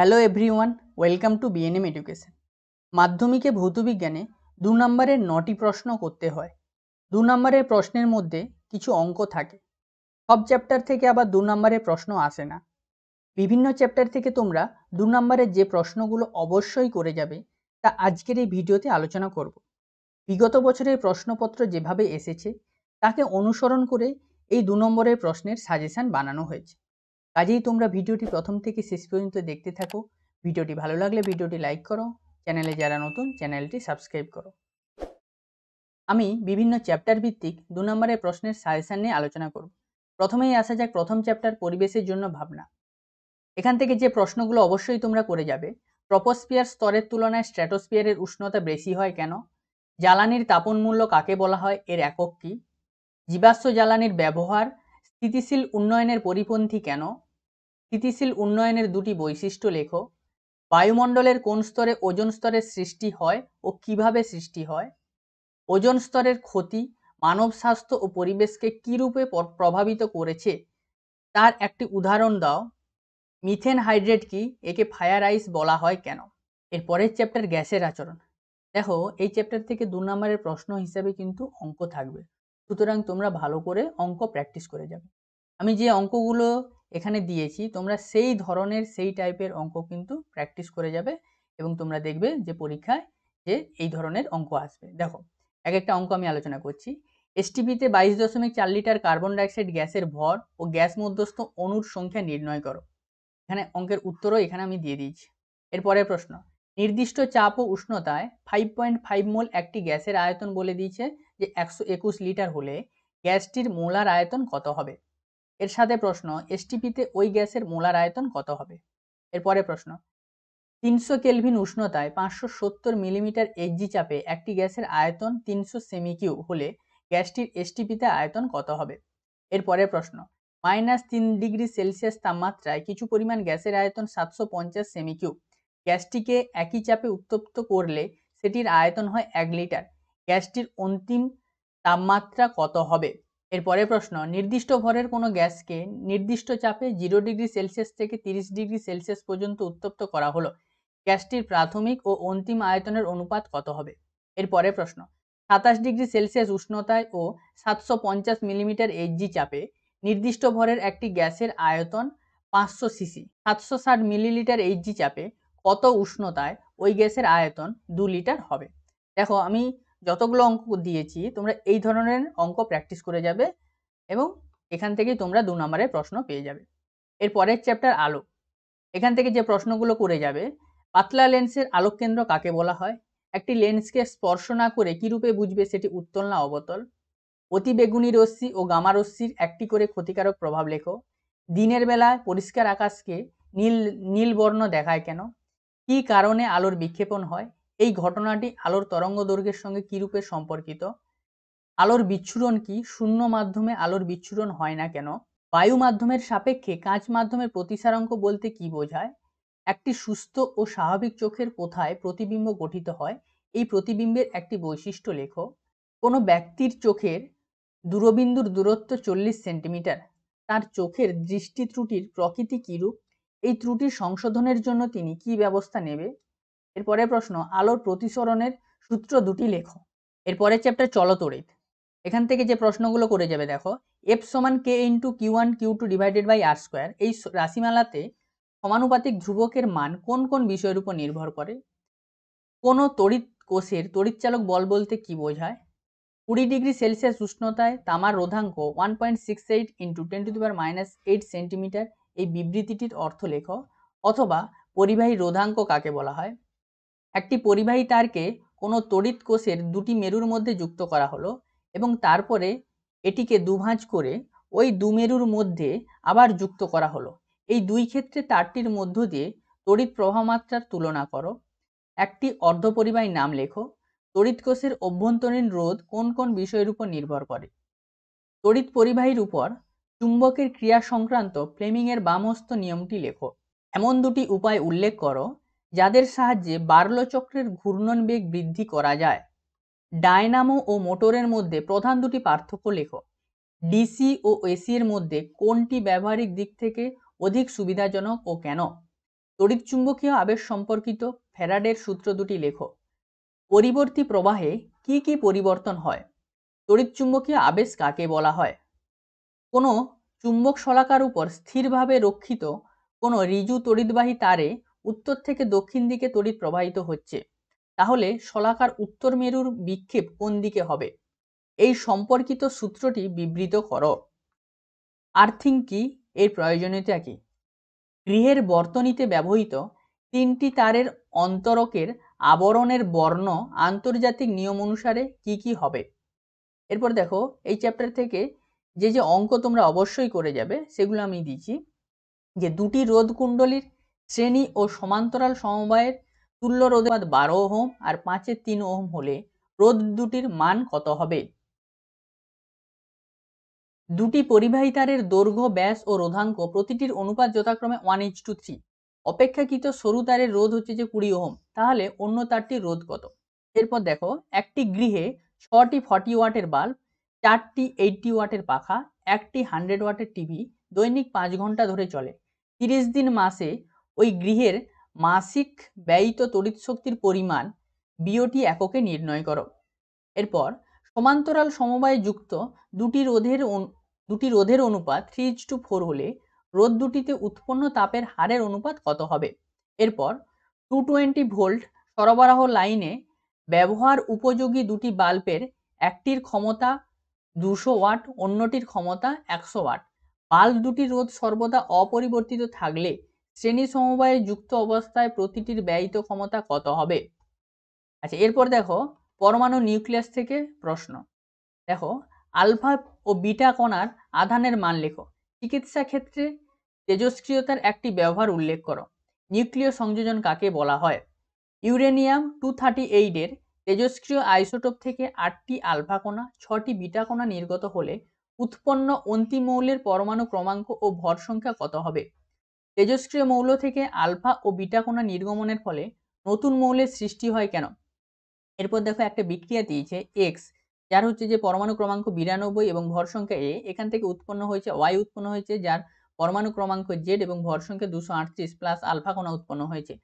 Hello everyone, welcome to BNM education. মাধ্যমিকে ভৌতবিজ্ঞানে 2 নম্বরের 9টি প্রশ্ন করতে হয়। 2 নম্বরের প্রশ্নের মধ্যে কিছু অঙ্ক থাকে। সব চ্যাপ্টার থেকে আবার 2 নম্বরের প্রশ্ন আসে না। বিভিন্ন চ্যাপ্টার থেকে তোমরা 2 নম্বরের যে প্রশ্নগুলো অবশ্যই করে যাবে তা আজকের এই ভিডিওতে আলোচনা করব। বিগত বছরের প্রশ্নপত্র যেভাবে এসেছে তাকে অনুসরণ করে এই 2 নম্বরের প্রশ্নের সাজেশান বানানো হয়েছে। কাজেই তোমরা ভিডিওটি প্রথম থেকে শেষ পর্যন্ত দেখতে থাকো। ভিডিওটি ভালো লাগলে ভিডিওটি লাইক করো, চ্যানেলে যারা নতুন চ্যানেলটি সাবস্ক্রাইব করো। আমি বিভিন্ন চ্যাপ্টার ভিত্তিক 2 নম্বরের প্রশ্নের সাজেশান নিয়ে আলোচনা করব। প্রথমেই আসা যাক প্রথম চ্যাপ্টার পরিবেশের জন্য ভাবনা। এখান থেকে যে প্রশ্নগুলো অবশ্যই তোমরা করে যাবে: ট্রপোস্ফিয়ার স্তরের তুলনায় স্ট্র্যাটোস্ফিয়ারের উষ্ণতা বেশি হয় কেন? জ্বালানির তাপনমূল্য কাকে বলা হয়, এর একক কী? জীবাশ্ম জ্বালানির ব্যবহার স্থিতিশীল উন্নয়নের পরিপন্থী কেন? স্থিতিশীল উন্নয়নের 2টি বৈশিষ্ট্য লেখো। বায়ুমণ্ডলের কোন স্তরে ওজোন স্তরের সৃষ্টি হয় ও কিভাবে সৃষ্টি হয়? ওজোন স্তরের ক্ষতি মানব স্বাস্থ্য ও পরিবেশকে কী রূপে প্রভাবিত করেছে তার একটি উদাহরণ দাও। মিথেন হাইড্রেট কি, একে ফায়ার আইস বলা হয় কেন? এরপরের চ্যাপ্টার গ্যাসের আচরণ। দেখো, এই চ্যাপ্টার থেকে 2 নম্বরের প্রশ্ন হিসাবে কিন্তু অঙ্ক থাকবে, সুতরাং তোমরা ভালো করে অঙ্ক প্র্যাকটিস করে যাবে। আমি যে অঙ্কগুলো এখানে দিয়েছি তোমরা সেই ধরনের সেই টাইপের অঙ্ক কিন্তু প্র্যাকটিস করে যাবে এবং তোমরা দেখবে যে পরীক্ষায় যে এই ধরনের অঙ্ক আসবে। দেখো, এক একটা অঙ্ক আমি আলোচনা করছি। এসটিপিতে 22.4 লিটার কার্বন ডাইঅক্সাইড গ্যাসের ভর ও গ্যাস মধ্যস্থ অণুর সংখ্যা নির্ণয় করো। এখানে অঙ্কের উত্তরও এখানে আমি দিয়ে দিয়েছি। এরপরের প্রশ্ন, নির্দিষ্ট চাপ ও উষ্ণতায় 5.5 মোল একটি গ্যাসের আয়তন বলে দিয়েছে যে 121 লিটার হলে গ্যাসটির মোলার আয়তন কত হবে? এর সাথে প্রশ্ন, এসটিপিতে ওই গ্যাসের মোলার আয়তন কত হবে? এরপরে প্রশ্ন, 300 কেলভিন উষ্ণতায় 570 মিলিমিটার এজি চাপে একটি গ্যাসের আয়তন 300 সেমি কিউব হলে গ্যাসটির এসটিপিতে আয়তন কত হবে? এরপরে প্রশ্ন, -3°C তাপমাত্রায় কিছু পরিমাণ গ্যাসের আয়তন 750 সেমি কিউব, গ্যাসটিকে একই চাপে উত্তপ্ত করলে সেটির আয়তন হয় 1 লিটার, গ্যাসটির অন্তিম তাপমাত্রা কত হবে? এরপরে প্রশ্ন, নির্দিষ্ট ভরের কোনো গ্যাসকে নির্দিষ্ট চাপে 0°C থেকে 30°C পর্যন্ত উত্তপ্ত করা হলো, গ্যাসটির প্রাথমিক ও অন্তিম আয়তনের অনুপাত কত হবে? এরপরে প্রশ্ন, 27°C উষ্ণতায় ও 750 মিলিমিটার এজি চাপে নির্দিষ্ট ভরের একটি গ্যাসের আয়তন 500 সিসি, 760 মিলিলিটার এজি চাপে কত উষ্ণতায় ওই গ্যাসের আয়তন 2 লিটার হবে? দেখো, আমি যতগুলো অঙ্ক দিয়েছি তোমরা এই ধরনের অঙ্ক প্র্যাকটিস করে যাবে এবং এখান থেকেই তোমরা 2 নম্বরের প্রশ্ন পেয়ে যাবে। এর পরের চ্যাপ্টার আলো। এখান থেকে যে প্রশ্নগুলো করে যাবে: পাতলা লেন্সের আলোক কেন্দ্র কাকে বলা হয়? একটি লেন্সকে স্পর্শ না করে কীরূপে বুঝবে সেটি উত্তল না অবতল? অতিবেগুনি রশ্মি ও গামা রশ্মির একটি করে ক্ষতিকারক প্রভাব লেখো। দিনের বেলায় পরিষ্কার আকাশকে নীল বর্ণ দেখায় কেন? কী কারণে আলোর বিক্ষেপণ হয়? এই ঘটনাটি আলোর তরঙ্গ দৈর্ঘ্যের সঙ্গে কিরূপে সম্পর্কিত? আলোর বিচ্ছুরণ কি, শূন্য মাধ্যমে আলোর বিচ্ছুরণ হয় না কেন? বায়ু মাধ্যমের সাপেক্ষে কাঁচ মাধ্যমের প্রতিসারাঙ্ক বলতে কি বোঝায়? একটি সুস্থ ও স্বাভাবিক চোখের কোথায় প্রতিবিম্ব গঠিত হয়? এই প্রতিবিম্বের একটি বৈশিষ্ট্য লেখো। কোনো ব্যক্তির চোখের দূরবিন্দুর দূরত্ব 40 সেন্টিমিটার, তার চোখের দৃষ্টি ত্রুটির প্রকৃতি কিরূপ? এই ত্রুটি সংশোধনের জন্য তিনি কি ব্যবস্থা নেবে? এরপরে প্রশ্ন, আলোর প্রতিসরণের সূত্র 2টি লেখো। এরপরে চ্যাপ্টার চলতড়িৎ। এখান থেকে যে প্রশ্নগুলো করে যাবে: দেখো, F = k×Q1Q2/r²। এই রাশিমালাতে সমানুপাতিক ধ্রুবকের মান কোন কোন বিষয়ের উপর নির্ভর করে? কোনো তড়িৎ কোষের তড়িৎচালক বল বলতে কি বোঝায়? 20°C উষ্ণতায় তামার রোধাঙ্ক 1.68 × 10⁻৮ সেন্টিমিটার, এই বিবৃতিটির অর্থ লেখো। অথবা পরিবাহী রোধাঙ্ক কাকে বলা হয়? একটি পরিবাহী তারকে কোনো তড়িৎ কোষের 2টি মেরুর মধ্যে যুক্ত করা হলো এবং তারপরে এটিকে দুভাঁজ করে ওই 2 মেরুর মধ্যে আবার যুক্ত করা হলো। এই 2 ক্ষেত্রে তারটির মধ্য দিয়ে তড়িৎ প্রবাহমাত্রার তুলনা করো। একটি অর্ধপরিবাহী নাম লেখো। তড়িৎ কোষের অভ্যন্তরীণ রোধ কোন কোন বিষয়ের উপর নির্ভর করে? তড়িৎ পরিবাহীর উপর চুম্বকের ক্রিয়া সংক্রান্ত ফ্লেমিংয়ের বামহস্ত নিয়মটি লেখো। এমন 2টি উপায় উল্লেখ করো যাদের সাহায্যে বার্লো চক্রের ঘূর্ণন বেগ বৃদ্ধি করা যায়। ডায়নামো ও মোটরের মধ্যে প্রধান 2টি পার্থক্য লেখো। ডিসি ও এসি এর মধ্যে কোনটি ব্যবহারিক দিক থেকে অধিক সুবিধাজনক ও কেন? তড়িৎ চুম্বকীয় আবেশ সম্পর্কিত ফ্যারাডের সূত্র দুটি লেখো। পরিবর্তী প্রবাহে কি কি পরিবর্তন হয়? তড়িৎ চুম্বকীয় আবেশ কাকে বলা হয়? কোনো চুম্বক শলাকার উপর স্থিরভাবে রক্ষিত কোনো ঋজু তড়িৎবাহী তারে উত্তর থেকে দক্ষিণ দিকে তড়িৎ প্রবাহিত হচ্ছে, তাহলে শলাকার উত্তর মেরুর বিক্ষেপ কোন দিকে হবে? এই সম্পর্কিত সূত্রটি বিবৃত করো। আর্থিং কি, এর প্রয়োজনীয়তা কি? গৃহের বর্তনীতে ব্যবহৃত তিনটি তারের অন্তরকের আবরণের বর্ণ আন্তর্জাতিক নিয়ম অনুসারে কি কি হবে? এরপর দেখো এই চ্যাপ্টার থেকে যে যে অঙ্ক তোমরা অবশ্যই করে যাবে সেগুলো আমি দিচ্ছি। যে দুটি রোদ কুণ্ডলীর শ্রেণী ও সমান্তরাল সমবায়ের তুল্য রোধের মান 12 ওহম আর 5 এর 3 ওহম হলে রোধ দুটির মান কত হবে? দুটি পরিবাহী তারের দৈর্ঘ্য, ব্যাস ও রোধাঙ্ক প্রতিটির অনুপাত যথাক্রমে 1:3। অপেক্ষাকৃত সরু তারের রোধ হচ্ছে যে 20 ওহম, তাহলে অন্য তারটির রোধ কত? এরপর দেখো একটি গৃহে 6টি 40 ওয়াটের বাল্ব, 4টি 80 ওয়াটের পাখা, একটি 100 ওয়াটের টিভি দৈনিক 5 ঘন্টা ধরে চলে। 30 দিন মাসে ওই গৃহের মাসিক ব্যয়িত তড়িৎ শক্তির পরিমাণ বিওটি এককে নির্ণয় করো। এরপর সমান্তরাল সমবায়ে যুক্ত দুটি রোধের অনুপাত 3:4 হলে রোধ দুটিতে উৎপন্ন তাপের হারের অনুপাত কত হবে? এরপর 220 ভোল্ট সরবরাহ লাইনে ব্যবহার উপযোগী দুটি বাল্বের একটির ক্ষমতা 200 ওয়াট, অন্যটির ক্ষমতা 100 ওয়াট। বাল্ব দুটি রোধ সর্বদা অপরিবর্তিত থাকলে শ্রেণী সমবায়ে যুক্ত অবস্থায় প্রতিটির ব্যয়িত ক্ষমতা কত হবে? আচ্ছা, এরপর দেখো পরমাণু নিউক্লিয়াস থেকে প্রশ্ন। দেখো আলফা ও বিটা কণার আধানের মান লেখো। চিকিৎসা ক্ষেত্রে তেজস্ক্রিয়তার একটি ব্যবহার উল্লেখ করো। নিউক্লিয় সংযোজন কাকে বলা হয়? ইউরেনিয়াম 238-এর তেজস্ক্রিয় আইসোটোপ থেকে 8টি আলফা কণা, 6টি বিটা কণা নির্গত হলে উৎপন্ন অন্তিম মৌলের পরমাণু ক্রমাঙ্ক ও ভর সংখ্যা কত হবে? তেজস্ক্রিয় মৌল থেকে আলফা ও বিটা কণা নির্গমনের ফলে নতুন মৌলের সৃষ্টি হয় কেন? এরপর দেখো একটা বিক্রিয়া দিয়েছে এক্স, যার হচ্ছে যে পরমাণু ক্রমাঙ্ক 92 এবং ভর সংখ্যা এ। এখান থেকে উৎপন্ন হয়েছে ওয়াই উৎপন্ন হয়েছে, যার পরমাণু ক্রমাঙ্ক জেড এবং ভর সংখ্যা 238 প্লাস আলফা কণা উৎপন্ন হয়েছে।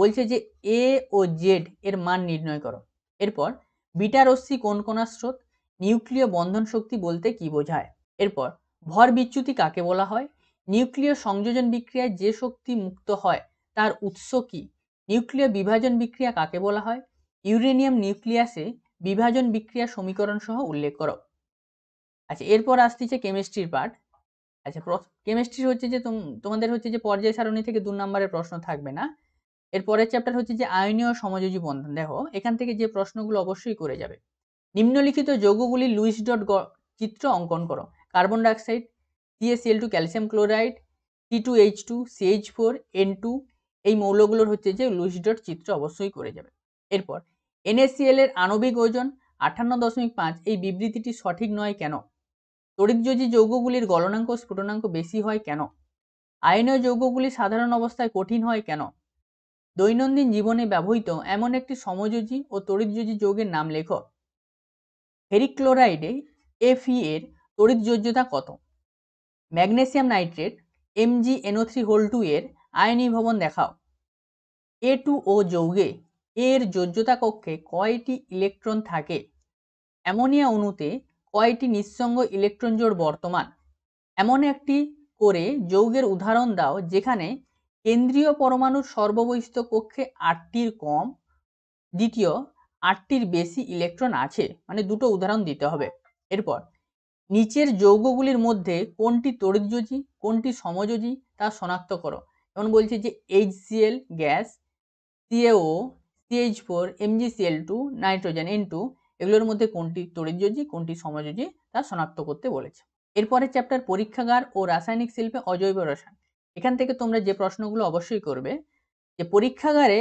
বলছে যে এ ও জেড এর মান নির্ণয় করো। এরপর বিটা রশ্মি কোন কণার স্রোত? নিউক্লিয় বন্ধন শক্তি বলতে কি বোঝায়? এরপর ভর বিচ্যুতি কাকে বলা হয়? নিউক্লিয় সংযোজন বিক্রিয়ায় যে শক্তি মুক্ত হয় তার উৎস কি? নিউক্লিয় বিভাজন বিক্রিয়া কাকে বলা হয়? ইউরেনিয়াম নিউক্লিয়াসে বিভাজন বিক্রিয়া সমীকরণ সহ উল্লেখ করো। আচ্ছা, এরপর আসতেছে কেমিস্ট্রির পার্ট। আচ্ছা, কেমিস্ট্রি হচ্ছে যে তোমাদের হচ্ছে যে পর্যায় সারণী থেকে 2 নম্বরের প্রশ্ন থাকবে না। এরপরের চ্যাপ্টার হচ্ছে যে আয়নীয় সমযোজী বন্ধন। দেখো এখান থেকে যে প্রশ্নগুলো অবশ্যই করে যাবে। নিম্নলিখিত যৌগগুলি লুইস ডট চিত্র অঙ্কন করো। Carbon dioxide, CaCl2, calcium chloride, C2H2, CH4, N2, এই মৌলগুলোর হচ্ছে যে লুইস ডট চিত্র অবশ্যই করে যাবে। এরপর NaCl এর আণবিক ওজন 58.5, এই বিবৃতিটি সঠিক নয় কেন? তড়িৎযোজী যৌগগুলির গলনাঙ্ক স্ফুটনাঙ্ক বেশি হয় কেন? আয়নীয় যৌগগুলি সাধারণ অবস্থায় কঠিন হয় কেন? দৈনন্দিন জীবনে ব্যবহৃত এমন একটি সমযোজী ও তড়িৎযোজী যৌগের নাম লেখো। ফেরিক ক্লোরাইডে Fe এর তড়িৎযোজ্যতা কত? ম্যাগনেসিয়াম নাইট্রেট MgNO3 2 এর আয়নীভবন দেখাও। A2O যৌগে এর যোজ্যতা কক্ষে কয়টি ইলেকট্রন থাকে? অ্যামোনিয়া অণুতে কয়টি নিঃসঙ্গ ইলেকট্রন জোড় বর্তমান? এমন একটি করে যৌগের উদাহরণ দাও যেখানে কেন্দ্রীয় পরমাণুর সর্ববহিষ্ঠ কক্ষে 8টির কম, দ্বিতীয় 8টির বেশি ইলেকট্রন আছে। মানে দুটো উদাহরণ দিতে হবে। এরপর নিচের যৌগগুলির মধ্যে কোনটি তড়িৎযোজী কোনটি সমযোজী তা শনাক্ত করো। যেমন বলছে যে HCl gas, CaO, CH4, MgCl2, nitrogen, N2, এগুলোর মধ্যে কোনটি তড়িৎযোজী কোনটি সমযোজী তা শনাক্ত করতে বলেছে। এরপরের চ্যাপ্টার পরীক্ষাগার ও রাসায়নিক শিল্পে অজৈব রসায়ন। এখান থেকে তোমরা যে প্রশ্নগুলো অবশ্যই করবে যে পরীক্ষাগারে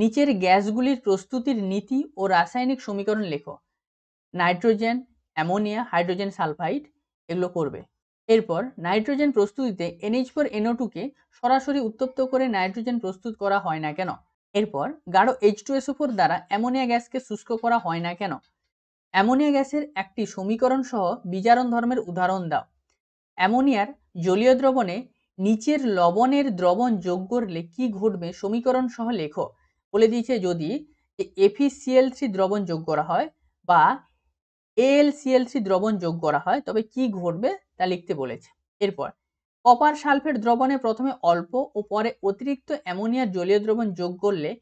নিচের গ্যাসগুলির প্রস্তুতির নীতি ও রাসায়নিক সমীকরণ লেখো। নাইট্রোজেন, অ্যামোনিয়া, হাইড্রোজেন সালফাইড এগুলো করবে। এরপর নাইট্রোজেন প্রস্তুতিতে NH4NO2 কে সরাসরি উত্তপ্ত করে নাইট্রোজেন প্রস্তুত করা হয় না কেন? এরপর গাঢ় H2SO4 দ্বারা অ্যামোনিয়া গ্যাসকে শুষ্ক করা হয় না কেন? অ্যামোনিয়া গ্যাসের একটি সমীকরণ সহ বিজারণ ধর্মের উদাহরণ দাও। অ্যামোনিয়ার জলীয় দ্রবণে नीचेर लवणेर द्रवण जोग करले कि घटबे समीकरण सह लेखो। बोले दिएछे यदि FeCl3 द्रवण जोग करा हय बा AlCl3 द्रवण जोग करा हय तबे कि घटबे ता लिखते बोलेछे। एरपर कपार सालफेट द्रवणे प्रथमे अल्प ओ परे अतिरिक्त अ্যামোনিয়ার जलीय द्रवण जोग करले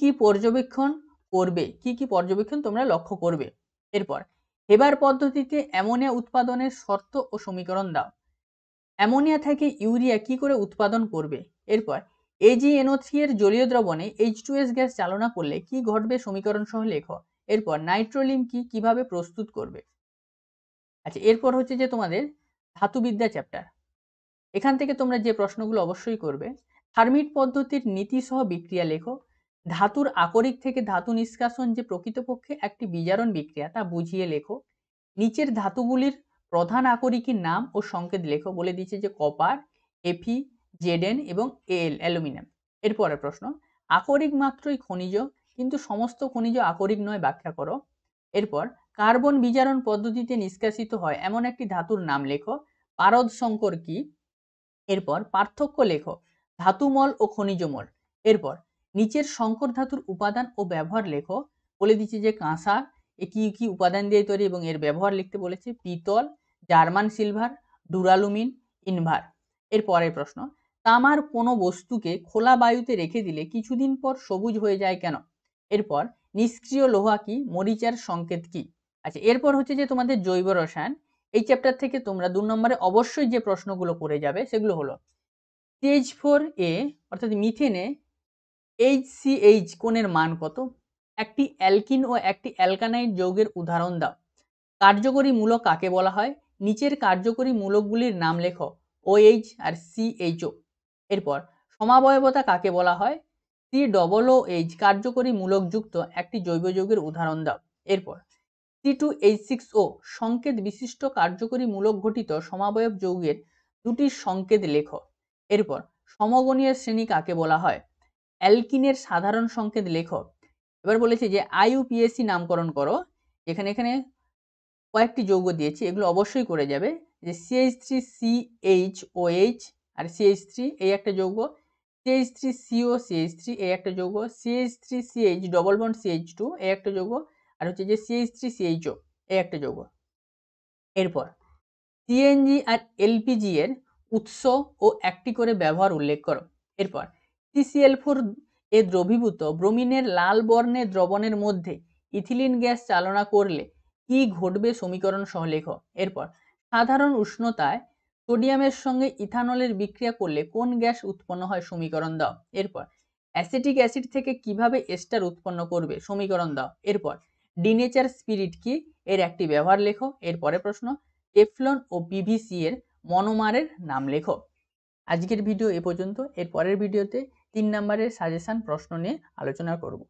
कि पर्यवेक्षण करबे कि पर्यवेक्षण तोमरा लक्ष्य करबे। एरपर হেবার পদ্ধতিতে অ্যামোনিয়া উৎপাদনের শর্ত ও সমীকরণ দাও। অ্যামোনিয়া থেকে ইউরিয়া কি করে উৎপাদন করবে? এরপর AgNO3 এর জলীয় দ্রবণে H2S গ্যাস চালনা করলে কি ঘটবে সমীকরণ সহ লেখো। এরপর নাইট্রোলিম কি কিভাবে প্রস্তুত করবে। আচ্ছা, এরপর হচ্ছে যে তোমাদের ধাতুবিদ্যা চ্যাপ্টার। এখান থেকে তোমরা যে প্রশ্নগুলো অবশ্যই করবে, হারমিট পদ্ধতির নীতি সহ বিক্রিয়া লেখো। धातुर आकरिक थेके धातु निष्कासन जे प्रकृतपक्षे एकटी बिजारण बिक्रिया ता बुझिए लेखो। नीचेर धातुगुलिर प्रधान आकरिकी नाम ओ संकेत लेखो। बोले दिएछे जे कपार, Fe, Zn एबं Al অ্যালুমিনিয়াম। एरपरेर प्रश्न आकरिक मात्रई खनिज किन्तु समस्त खनिज आकरिक नय व्याख्या करो। एरपर कार्बन बिजारण पद्धतिते निष्कासित हय एमन एकटी धातुर नाम लेखो। पारद संकर कि एरपर पार्थक्य लेखो धातुमल ओ खनिजमल। एरपर नीचे शंकर धातुर उपादान और व्यवहार लेखो। बोले दीजिए जे काँसार की उपादान दिए तैरी एबं एर व्यवहार लिखते बोलेछे पीतल, जार्मान सिल्भार, डुरालुमिन, इनभार। एरपरेर प्रश्न तामार कोनो वस्तुके खोला वायुते रेखे दिले किछुदिन पर सबुज हये जाय केन। एरपर निष्क्रिय लोहा कि मरिचार संकेत कि। अच्छा, एरपर होच्छे जे तोमादेर जैव रसायन एई चैप्टार थेके तोमरा 2 নম্বরে অবশ্যই যে প্রশ্নগুলো করে যাবে সেগুলো হলো CH4A অর্থাৎ মিথেনে HCH कोणের मान কত, একটি অ্যালকিন ও একটি অ্যালকানাইড যৌগের উদাহরণ দাও। কার্যকরী মূলক কাকে বলা হয়? নিচের কার্যকরী মূলকগুলির নাম লেখো OH আর CHO। এরপর সমাবয়বতা কাকে বলা হয়? COOH কার্যকরী মূলকযুক্ত একটি জৈব যৌগের উদাহরণ দাও। এরপর C2H6O সংকেত বিশিষ্ট কার্যকরী মূলক ঘটিত সমাবয়ব যৌগের দুটি সংকেত লেখো। এরপর সমগণীয় শ্রেণী কাকে বলা হয়? অ্যালকিনের সাধারণ সংকেত লেখো। এবার বলেছে যে IUPAC নামকরণ করো। এখানে এখানে কয়েকটি যৌগ দিয়েছি, এগুলো অবশ্যই করে যাবে। যে CH3CHOH আর CH3 এই একটা যৌগ, CH3COCH3 এই একটা যৌগ, CH3CH CH2 এই একটা যৌগ, আর হচ্ছে যে CH3CHO এই একটা যৌগ। এরপর CNG আর LPG এর উৎস ও একটি করে ব্যবহার উল্লেখ করো। এরপর CCl4 ए द्रवीभूत ब्रोमिनेर लाल बर्णे द्रवणेर मध्य इथिलिन गैस चालना करले कि घटबे समीकरण सह लेखो। एरपर साधारण उष्णताय सोडियमेर संगे इथानलेर बिक्रिया करले कोन गैस उत्पन्न हय समीकरण दाओ। एरपर অ্যাসিটিক অ্যাসিড थेके किभाबे एस्टार उत्पन्न करबे समीकरण दाओ। एरपर डिनेचार स्पिरिट कि एर एकटी व्यवहार लेखो। एरपरेर प्रश्न टेफ्लन ओ PVC एर मोनोमारेर नाम लेखो। आजकेर भिडियो ए पर्यन्त। एरपरेर भिडियोते 3 নম্বরের সাজেশন প্রশ্ন নিয়ে আলোচনা করব।